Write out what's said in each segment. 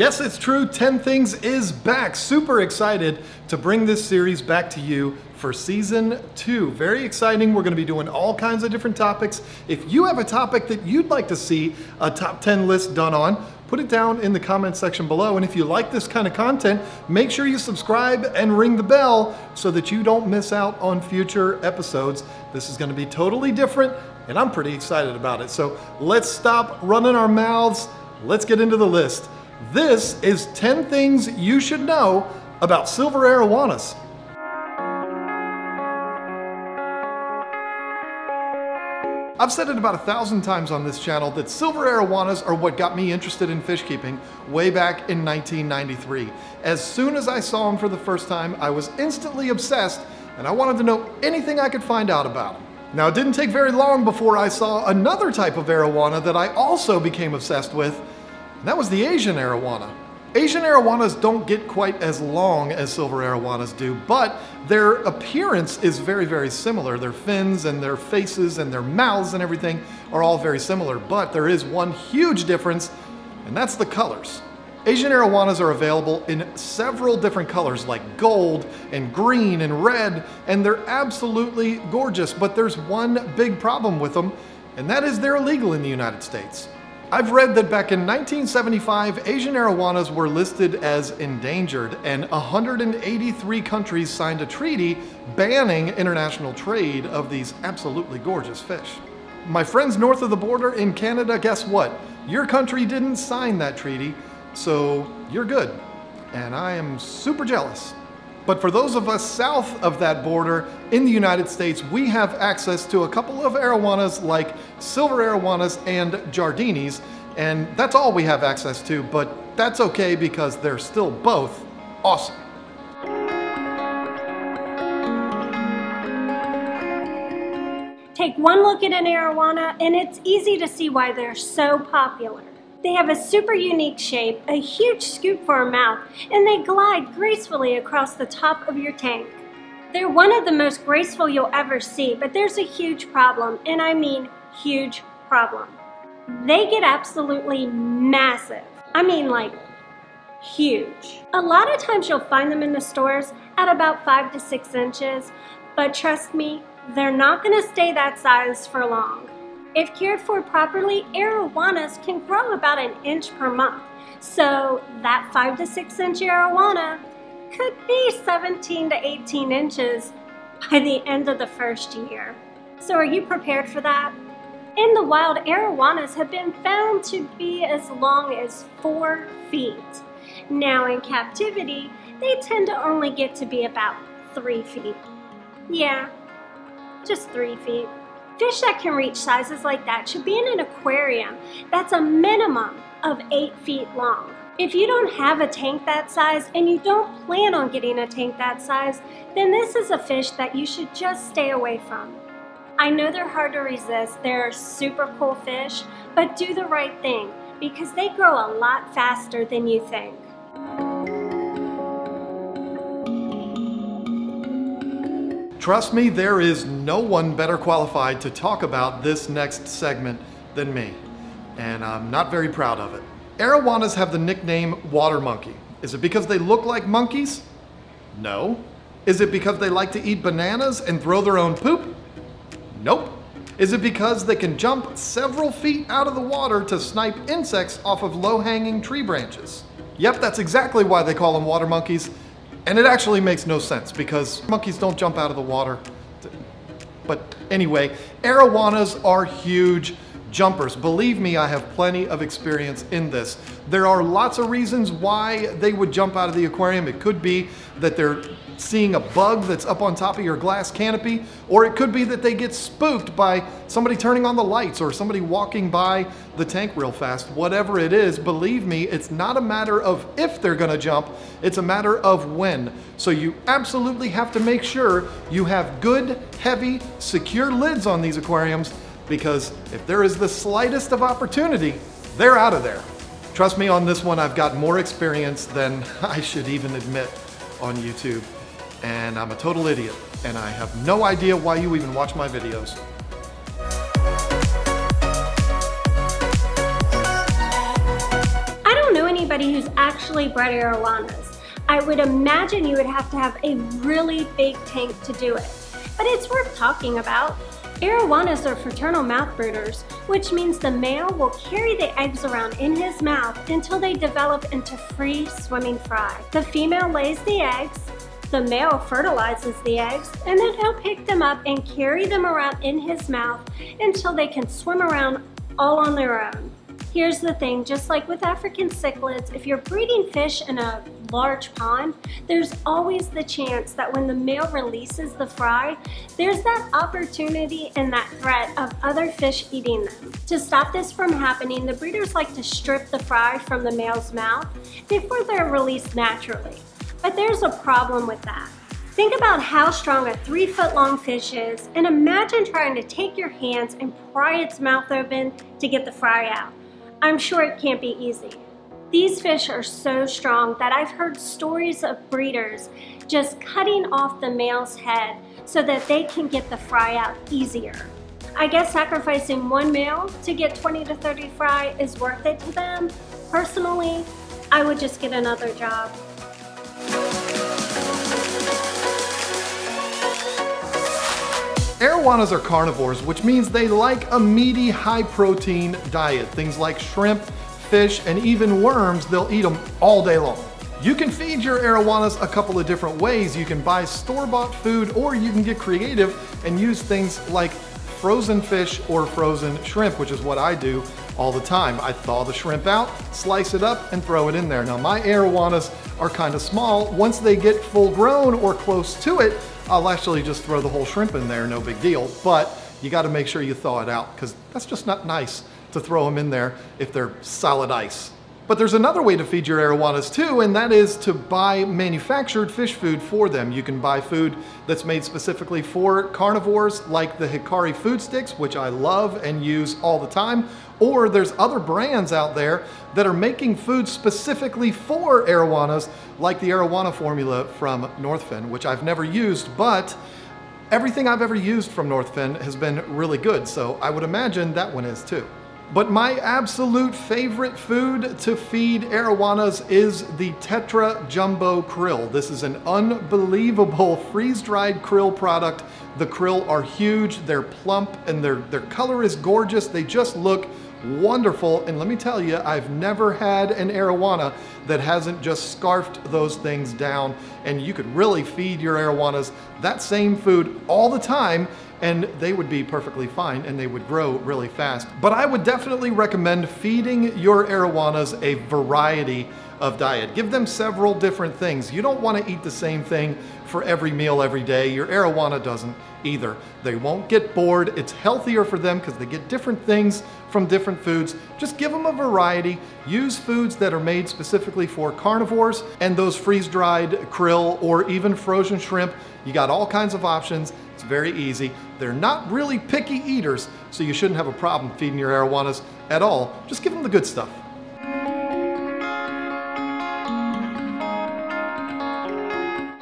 Yes, it's true, 10 Things is back. Super excited to bring this series back to you for season 2. Very exciting. We're going to be doing all kinds of different topics. If you have a topic that you'd like to see a top 10 list done on, put it down in the comment section below. And if you like this kind of content, make sure you subscribe and ring the bell so that you don't miss out on future episodes. This is going to be totally different, and I'm pretty excited about it. So let's stop running our mouths. Let's get into the list. This is 10 Things You Should Know About Silver Arowanas. I've said it about 1,000 times on this channel that silver arowanas are what got me interested in fish keeping way back in 1993. As soon as I saw them for the first time, I was instantly obsessed and I wanted to know anything I could find out about them. Now, it didn't take very long before I saw another type of arowana that I also became obsessed with, and that was the Asian arowana. Asian arowanas don't get quite as long as silver arowanas do, but their appearance is very, very similar. Their fins and their faces and their mouths and everything are all very similar, but there is one huge difference, and that's the colors. Asian arowanas are available in several different colors like gold and green and red, and they're absolutely gorgeous, but there's one big problem with them, and that is they're illegal in the United States. I've read that back in 1975, Asian arowanas were listed as endangered, and 183 countries signed a treaty banning international trade of these absolutely gorgeous fish. My friends north of the border in Canada, guess what? Your country didn't sign that treaty, so you're good. And I am super jealous. But for those of us south of that border in the United States, we have access to a couple of arowanas like silver arowanas and jardinis, and that's all we have access to, but that's okay because they're still both awesome. Take one look at an arowana and it's easy to see why they're so popular. They have a super unique shape, a huge scoop for a mouth, and they glide gracefully across the top of your tank. They're one of the most graceful you'll ever see, but there's a huge problem, and I mean huge problem. They get absolutely massive. I mean, like, huge. A lot of times you'll find them in the stores at about 5 to 6 inches, but trust me, they're not going to stay that size for long. If cared for properly, arowanas can grow about 1 inch per month. So that 5 to 6 inch arowana could be 17 to 18 inches by the end of the first year. So are you prepared for that? In the wild, arowanas have been found to be as long as 4 feet. Now in captivity, they tend to only get to be about 3 feet. Yeah, just 3 feet. Fish that can reach sizes like that should be in an aquarium that's a minimum of 8 feet long. If you don't have a tank that size and you don't plan on getting a tank that size, then this is a fish that you should just stay away from. I know they're hard to resist, they're super cool fish, but do the right thing because they grow a lot faster than you think. Trust me, there is no one better qualified to talk about this next segment than me, and I'm not very proud of it. Arowanas have the nickname water monkey. Is it because they look like monkeys? No. Is it because they like to eat bananas and throw their own poop? Nope. Is it because they can jump several feet out of the water to snipe insects off of low-hanging tree branches? Yep, that's exactly why they call them water monkeys. And it actually makes no sense because monkeys don't jump out of the water. But anyway, arowanas are huge jumpers. Believe me, I have plenty of experience in this. There are lots of reasons why they would jump out of the aquarium. It could be that they're seeing a bug that's up on top of your glass canopy, or it could be that they get spooked by somebody turning on the lights or somebody walking by the tank real fast. Whatever it is, believe me, it's not a matter of if they're gonna jump, it's a matter of when. So you absolutely have to make sure you have good, heavy, secure lids on these aquariums, because if there is the slightest of opportunity, they're out of there. Trust me, on this one, I've got more experience than I should even admit on YouTube. And I'm a total idiot, and I have no idea why you even watch my videos. I don't know any anybody who's actually bred arowanas. I would imagine you would have to have a really big tank to do it, but it's worth talking about. Arowanas are fraternal mouth brooders, which means the male will carry the eggs around in his mouth until they develop into free swimming fry. The female lays the eggs, the male fertilizes the eggs, and then he'll pick them up and carry them around in his mouth until they can swim around all on their own. Here's the thing, just like with African cichlids, if you're breeding fish in a large pond, there's always the chance that when the male releases the fry, there's that opportunity and that threat of other fish eating them. To stop this from happening, the breeders like to strip the fry from the male's mouth before they're released naturally. But there's a problem with that. Think about how strong a 3-foot-long fish is, and imagine trying to take your hands and pry its mouth open to get the fry out. I'm sure it can't be easy. These fish are so strong that I've heard stories of breeders just cutting off the male's head so that they can get the fry out easier. I guess sacrificing one male to get 20 to 30 fry is worth it to them. Personally, I would just get another job. Arowanas are carnivores, which means they like a meaty, high-protein diet. Things like shrimp, fish, and even worms, they'll eat them all day long. You can feed your arowanas a couple of different ways. You can buy store-bought food, or you can get creative and use things like frozen fish or frozen shrimp, which is what I do all the time. I thaw the shrimp out, slice it up, and throw it in there. Now, my arowanas are kind of small. Once they get full-grown or close to it, I'll actually just throw the whole shrimp in there, no big deal, but you gotta make sure you thaw it out because that's just not nice to throw them in there if they're solid ice. But there's another way to feed your arowanas too, and that is to buy manufactured fish food for them. You can buy food that's made specifically for carnivores, like the Hikari food sticks, which I love and use all the time, or there's other brands out there that are making food specifically for arowanas, like the arowana formula from Northfin, which I've never used, but everything I've ever used from Northfin has been really good, so I would imagine that one is too. But my absolute favorite food to feed arowanas is the Tetra Jumbo Krill. This is an unbelievable freeze-dried krill product. The krill are huge, they're plump, and their color is gorgeous. They just look wonderful, and let me tell you, I've never had an arowana that hasn't just scarfed those things down, and you could really feed your arowanas that same food all the time, and they would be perfectly fine, and they would grow really fast. But I would definitely recommend feeding your arowanas a variety of diet. Give them several different things. You don't want to eat the same thing for every meal every day. Your arowana doesn't either. They won't get bored. It's healthier for them because they get different things from different foods. Just give them a variety. Use foods that are made specifically for carnivores, and those freeze-dried krill or even frozen shrimp. You got all kinds of options. It's very easy. They're not really picky eaters, so you shouldn't have a problem feeding your arowanas at all. Just give them the good stuff.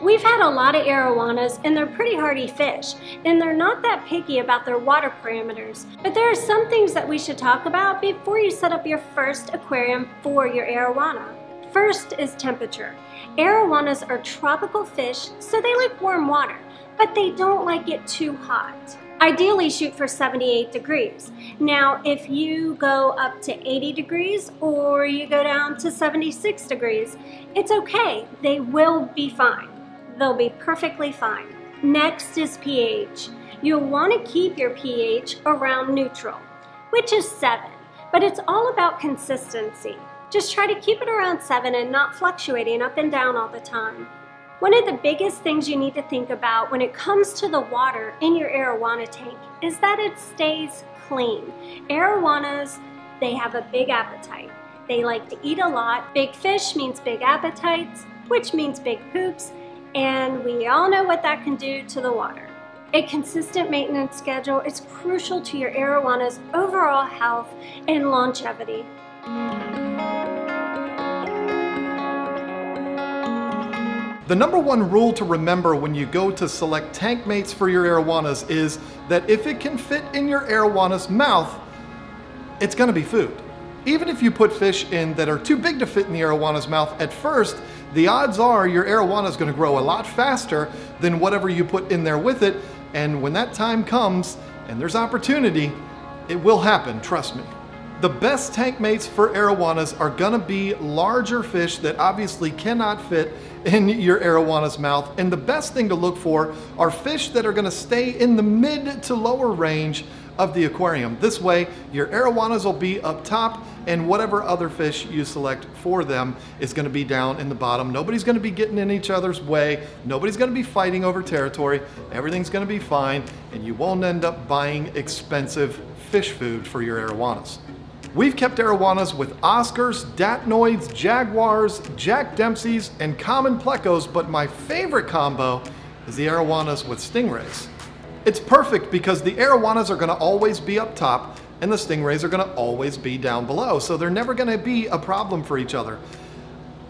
We've had a lot of arowanas, and they're pretty hardy fish, and they're not that picky about their water parameters. But there are some things that we should talk about before you set up your first aquarium for your arowana. First is temperature. Arowanas are tropical fish, so they like warm water, but they don't like it too hot. Ideally, shoot for 78 degrees. Now, if you go up to 80 degrees or you go down to 76 degrees, it's okay. They will be fine. They'll be perfectly fine. Next is pH. You'll want to keep your pH around neutral, which is 7, but it's all about consistency. Just try to keep it around 7 and not fluctuating up and down all the time. One of the biggest things you need to think about when it comes to the water in your arowana tank is that it stays clean. Arowanas, they have a big appetite. They like to eat a lot. Big fish means big appetites, which means big poops, and we all know what that can do to the water. A consistent maintenance schedule is crucial to your arowana's overall health and longevity. The number one rule to remember when you go to select tank mates for your arowanas is that if it can fit in your arowana's mouth, it's gonna be food. Even if you put fish in that are too big to fit in the arowanas mouth at first, the odds are your arowana is going to grow a lot faster than whatever you put in there with it. And when that time comes and there's opportunity, it will happen, trust me. The best tank mates for arowanas are going to be larger fish that obviously cannot fit in your arowanas mouth. And the best thing to look for are fish that are going to stay in the mid to lower range of the aquarium. This way, your arowanas will be up top and whatever other fish you select for them is gonna be down in the bottom. Nobody's gonna be getting in each other's way. Nobody's gonna be fighting over territory. Everything's gonna be fine and you won't end up buying expensive fish food for your arowanas. We've kept arowanas with Oscars, Datnoids, Jaguars, Jack Dempseys, and common plecos, but my favorite combo is the arowanas with stingrays. It's perfect because the arowanas are going to always be up top and the stingrays are going to always be down below, so they're never going to be a problem for each other.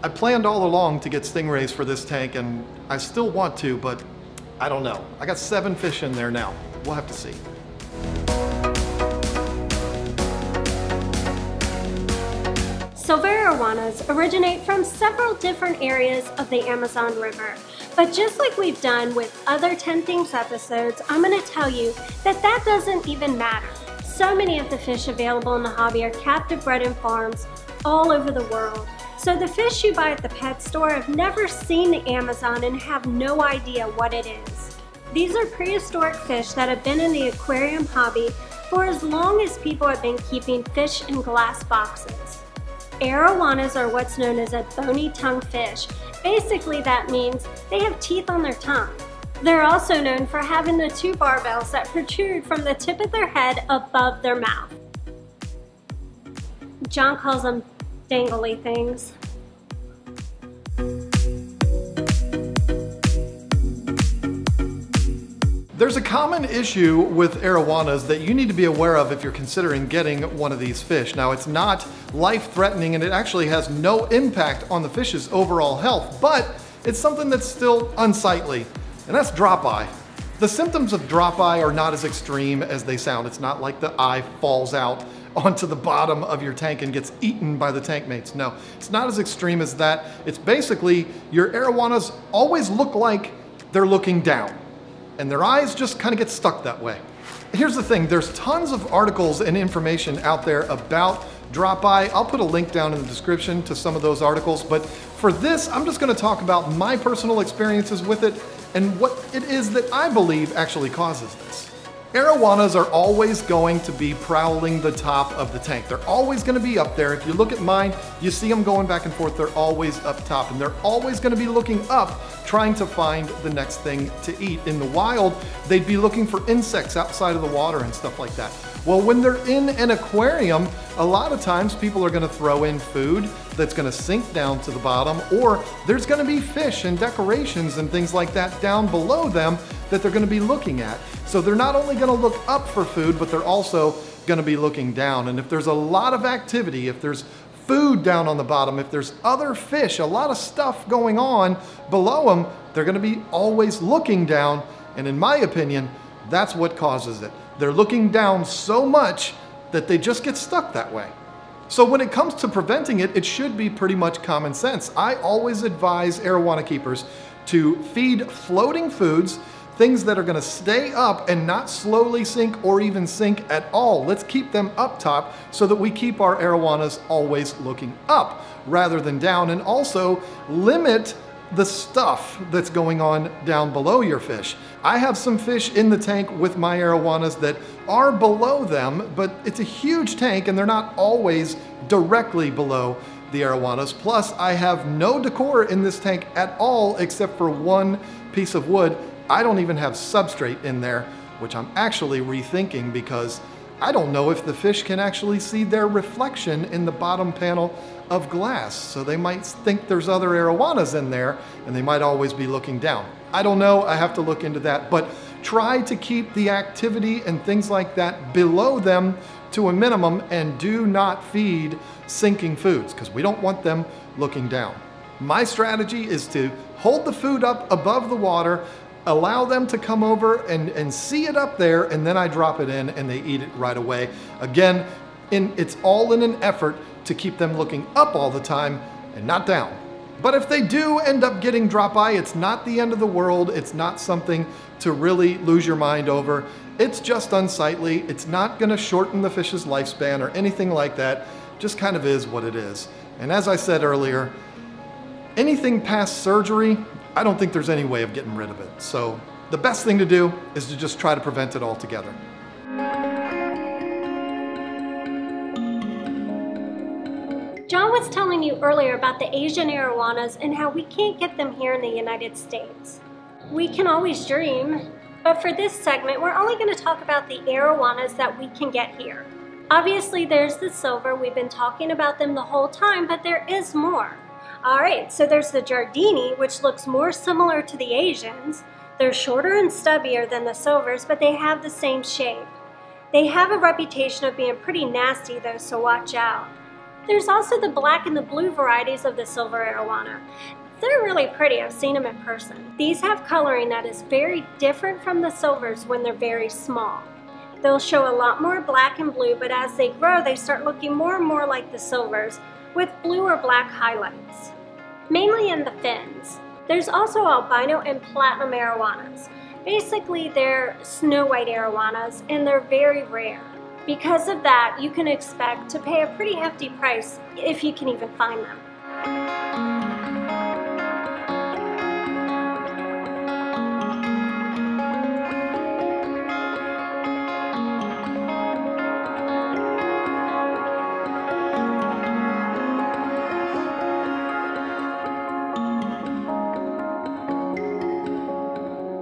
I planned all along to get stingrays for this tank and I still want to, but I don't know. I got 7 fish in there now. We'll have to see. Silver arowanas originate from several different areas of the Amazon River. But just like we've done with other 10 Things episodes, I'm going to tell you that that doesn't even matter. So many of the fish available in the hobby are captive bred in farms all over the world. So the fish you buy at the pet store have never seen the Amazon and have no idea what it is. These are prehistoric fish that have been in the aquarium hobby for as long as people have been keeping fish in glass boxes. Arowanas are what's known as a bony tongue fish. Basically that means they have teeth on their tongue. They're also known for having the 2 barbells that protrude from the tip of their head above their mouth. John calls them dangly things. There's a common issue with arowanas that you need to be aware of if you're considering getting one of these fish. Now, it's not life-threatening and it actually has no impact on the fish's overall health, but it's something that's still unsightly, and that's drop eye. The symptoms of drop eye are not as extreme as they sound. It's not like the eye falls out onto the bottom of your tank and gets eaten by the tank mates. No, it's not as extreme as that. It's basically your arowanas always look like they're looking down, and their eyes just kind of get stuck that way. Here's the thing, there's tons of articles and information out there about drop eye. I'll put a link down in the description to some of those articles, but for this, I'm just gonna talk about my personal experiences with it and what it is that I believe actually causes this. Arowanas are always going to be prowling the top of the tank. They're always gonna be up there. If you look at mine, you see them going back and forth. They're always up top and they're always gonna be looking up, trying to find the next thing to eat. In the wild, they'd be looking for insects outside of the water and stuff like that. Well, when they're in an aquarium, a lot of times people are gonna throw in food that's gonna sink down to the bottom, or there's gonna be fish and decorations and things like that down below them that they're gonna be looking at. So they're not only gonna look up for food, but they're also gonna be looking down. And if there's a lot of activity, if there's food down on the bottom, if there's other fish, a lot of stuff going on below them, they're gonna be always looking down. And in my opinion, that's what causes it. They're looking down so much that they just get stuck that way. So when it comes to preventing it, it should be pretty much common sense. I always advise arowana keepers to feed floating foods, things that are gonna stay up and not slowly sink or even sink at all. Let's keep them up top so that we keep our arowanas always looking up rather than down, and also limit the stuff that's going on down below your fish. I have some fish in the tank with my arowanas that are below them, but it's a huge tank and they're not always directly below the arowanas. Plus, I have no decor in this tank at all except for one piece of wood. I don't even have substrate in there, which I'm actually rethinking because I don't know if the fish can actually see their reflection in the bottom panel of glass. So they might think there's other arowanas in there and they might always be looking down. I don't know, I have to look into that, but try to keep the activity and things like that below them to a minimum, and do not feed sinking foods because we don't want them looking down. My strategy is to hold the food up above the water, allow them to come over and see it up there, and then I drop it in and they eat it right away. Again, and it's all in an effort to keep them looking up all the time and not down. But if they do end up getting drop eye, it's not the end of the world. It's not something to really lose your mind over. It's just unsightly. It's not gonna shorten the fish's lifespan or anything like that. Just kind of is what it is. And as I said earlier, anything past surgery, I don't think there's any way of getting rid of it. So the best thing to do is to just try to prevent it altogether. John was telling you earlier about the Asian arowanas and how we can't get them here in the United States. We can always dream, but for this segment, we're only going to talk about the arowanas that we can get here. Obviously, there's the silver. We've been talking about them the whole time, but there is more. All right, so there's the Giardini, which looks more similar to the Asians. They're shorter and stubbier than the silvers, but they have the same shape. They have a reputation of being pretty nasty, though, so watch out. There's also the black and the blue varieties of the silver arowana. They're really pretty, I've seen them in person. These have coloring that is very different from the silvers when they're very small. They'll show a lot more black and blue, but as they grow, they start looking more and more like the silvers with blue or black highlights, mainly in the fins. There's also albino and platinum arowanas. Basically, they're snow white arowanas, and they're very rare. Because of that, you can expect to pay a pretty hefty price if you can even find them.